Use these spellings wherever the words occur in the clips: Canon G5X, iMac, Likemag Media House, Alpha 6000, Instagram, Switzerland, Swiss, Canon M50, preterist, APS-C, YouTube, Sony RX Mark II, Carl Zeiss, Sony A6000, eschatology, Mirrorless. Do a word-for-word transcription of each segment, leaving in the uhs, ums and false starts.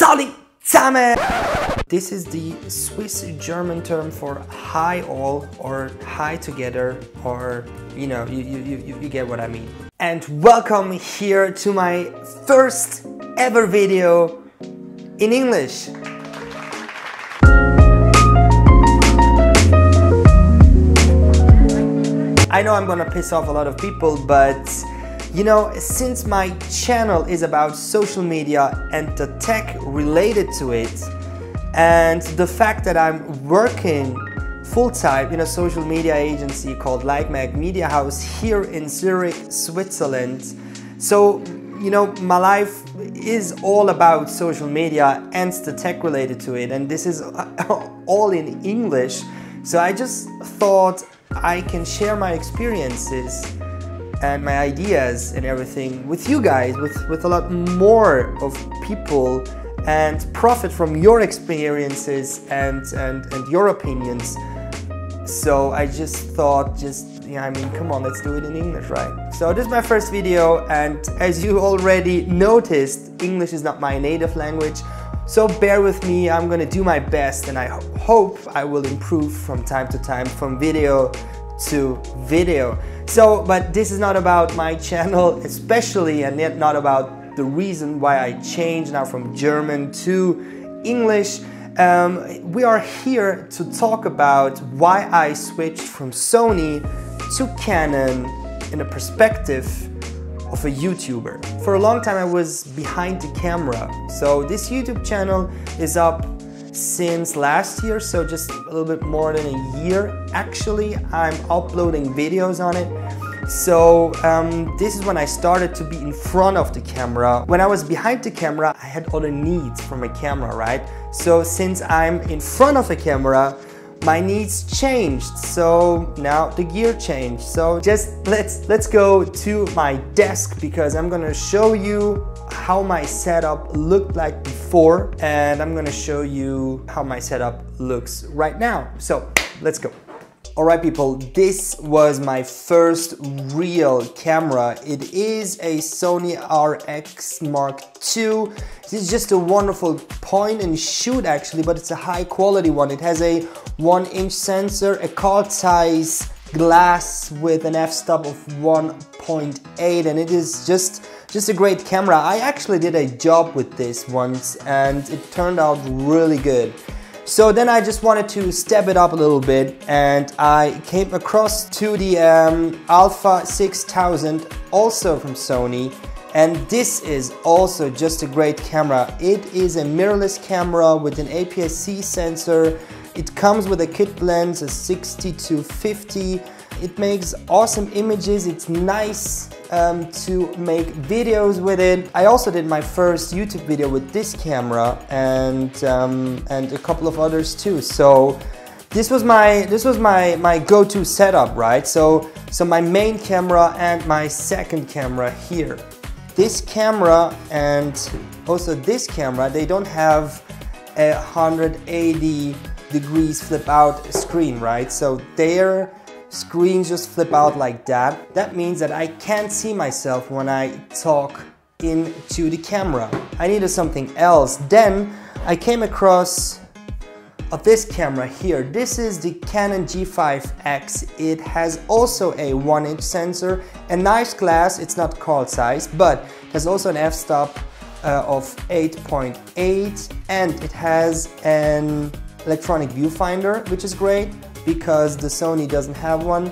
Salut zusammen! This is the Swiss-German term for high all or high together, or you know, you, you, you, you get what I mean. And welcome here to my first ever video in English. I know I'm gonna piss off a lot of people, but you know, since my channel is about social media and the tech related to it, and the fact that I'm working full-time in a social media agency called Likemag Media House here in Zurich, Switzerland. So, you know, my life is all about social media and the tech related to it, and this is all in English. So I just thought I can share my experiences and my ideas and everything with you guys, with, with a lot more of people, and profit from your experiences and, and, and your opinions. So I just thought, just, yeah, I mean, come on, let's do it in English, right? So this is my first video, and as you already noticed, English is not my native language. So bear with me, I'm gonna do my best, and I ho hope I will improve from time to time, from video to video. So, but this is not about my channel especially, and yet not about the reason why I changed now from German to English. Um, we are here to talk about why I switched from Sony to Canon in the perspective of a YouTuber. For a long time I was behind the camera. So this YouTube channel is up since last year, so just a little bit more than a year actually. I'm uploading videos on it. So um, this is when I started to be in front of the camera. When I was behind the camera, I had other needs from a camera, right? So since I'm in front of a camera, my needs changed. So now the gear changed. So just let's let's go to my desk, because I'm gonna show you how my setup looked like before, and I'm gonna show you how my setup looks right now. So let's go. All right, people, this was my first real camera. It is a Sony R X Mark two. This is just a wonderful point and shoot actually, but it's a high quality one. It has a one inch sensor, a Carl Zeiss glass with an f-stop of one point eight, and it is just Just a great camera. I actually did a job with this once and it turned out really good. So then I just wanted to step it up a little bit, and I came across to the um, Alpha six thousand, also from Sony, and this is also just a great camera. It is a mirrorless camera with an A P S C sensor. It comes with a kit lens, a sixty to fifty. It makes awesome images. It's nice um, to make videos with it. I also did my first YouTube video with this camera, and um, and a couple of others too. So this was my this was my my go-to setup, right? So so my main camera and my second camera here. This camera and also this camera, they don't have a one hundred eighty degrees flip out screen, right? So they're screens just flip out like that. That means that I can't see myself when I talk into the camera. I needed something else. Then I came across of this camera here. This is the Canon G five X. It has also a one inch sensor, a nice glass. It's not Carl Zeiss, but it has also an f-stop uh, of eight point eight, and it has an electronic viewfinder, which is great, because the Sony doesn't have one,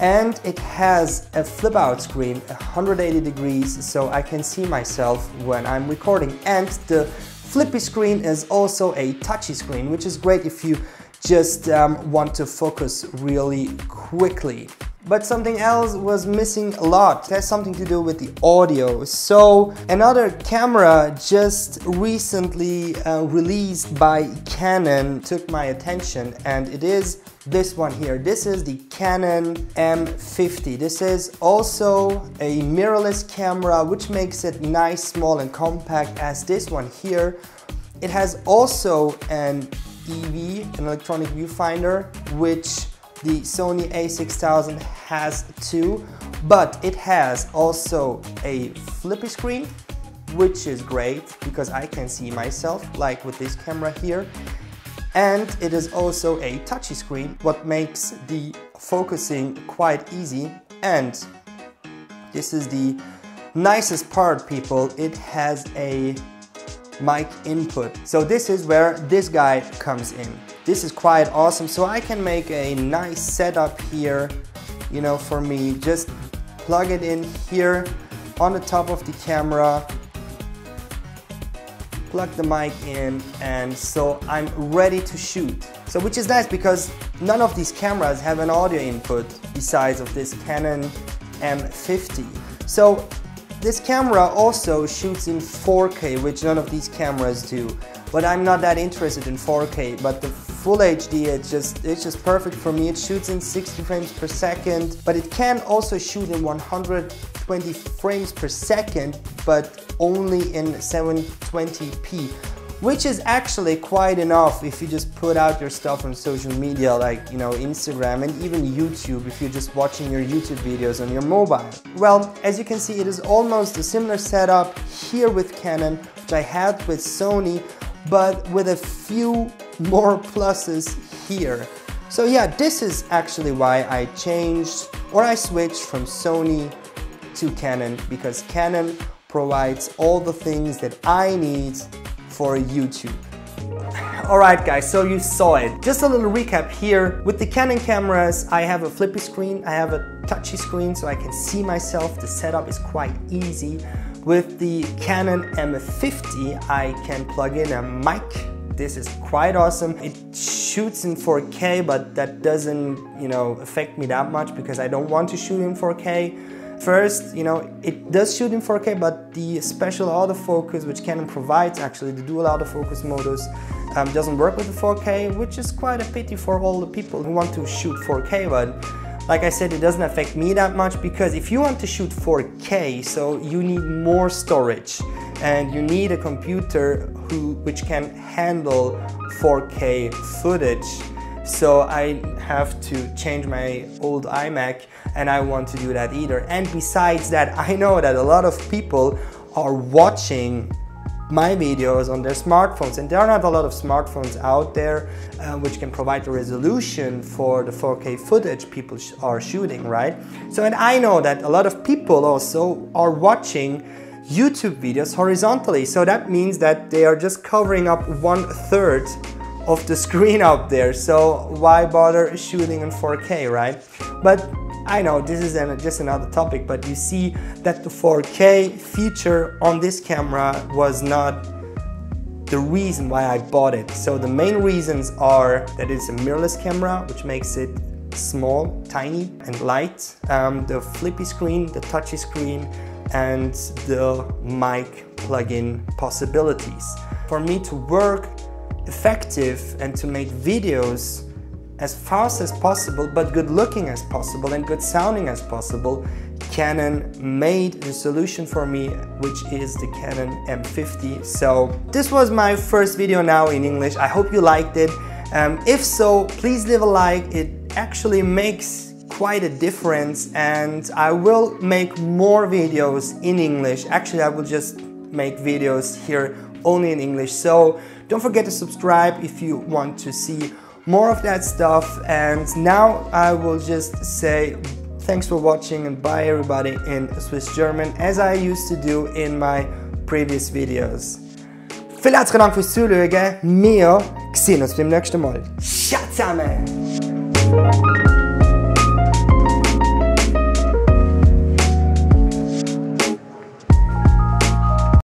and it has a flip out screen, one hundred eighty degrees, so I can see myself when I'm recording. And the flippy screen is also a touchy screen, which is great if you just um, want to focus really quickly. But something else was missing a lot. It has something to do with the audio. So another camera just recently uh, released by Canon took my attention, and it is this one here. This is the Canon M fifty. This is also a mirrorless camera, which makes it nice, small and compact as this one here. It has also an E V, an electronic viewfinder, which the Sony A six thousand has too, but it has also a flippy screen, which is great because I can see myself, like with this camera here. And it is also a touchy screen, what makes the focusing quite easy. And this is the nicest part, people, it has a mic input. So this is where this guy comes in. This is quite awesome, so I can make a nice setup here, you know, for me. Just plug it in here on the top of the camera, plug the mic in, and so I'm ready to shoot. So which is nice because none of these cameras have an audio input besides of this Canon M fifty. So this camera also shoots in four K, which none of these cameras do. But I'm not that interested in four K, but the Full H D, it's just, it's just perfect for me. It shoots in sixty frames per second, but it can also shoot in one hundred twenty frames per second, but only in seven twenty p, which is actually quite enough if you just put out your stuff on social media, like, you know, Instagram and even YouTube, if you're just watching your YouTube videos on your mobile. Well, as you can see, it is almost a similar setup here with Canon, which I had with Sony, but with a few more pluses here. So yeah, this is actually why I changed, or I switched from Sony to Canon, because Canon provides all the things that I need for YouTube. Alright guys, so you saw it. Just a little recap here. With the Canon cameras, I have a flippy screen, I have a touchy screen so I can see myself. The setup is quite easy. With the Canon M fifty, I can plug in a mic. This is quite awesome. It shoots in four K, but that doesn't, you know, affect me that much because I don't want to shoot in four K. First, you know, it does shoot in four K, but the special autofocus, which Canon provides, actually the dual autofocus modus, um, doesn't work with the four K, which is quite a pity for all the people who want to shoot four K, but like I said, it doesn't affect me that much because if you want to shoot four K, so you need more storage and you need a computer who which can handle four K footage. So I have to change my old iMac and I want to do that either. And besides that, I know that a lot of people are watching my videos on their smartphones, and there are not a lot of smartphones out there uh, which can provide the resolution for the four K footage people sh are shooting, right? So, and I know that a lot of people also are watching YouTube videos horizontally, so that means that they are just covering up one third of the screen up there, so why bother shooting in four K, right? But I know this is an, just another topic, but you see that the four K feature on this camera was not the reason why I bought it. So the main reasons are that it's a mirrorless camera, which makes it small, tiny and light, um, the flippy screen, the touchy screen and the mic plug-in possibilities. For me to work effective and to make videos as fast as possible, but good looking as possible and good sounding as possible, Canon made the solution for me, which is the Canon M fifty. So this was my first video now in English. I hope you liked it. Um, if so, please leave a like. It actually makes quite a difference and I will make more videos in English. Actually, I will just make videos here only in English. So don't forget to subscribe if you want to see more of that stuff, and now I will just say thanks for watching and bye everybody in Swiss German, as I used to do in my previous videos. Vielen herzlichen Dank fürs Zuschauen, wir sehen uns beim nächsten Mal. Ciao zusammen!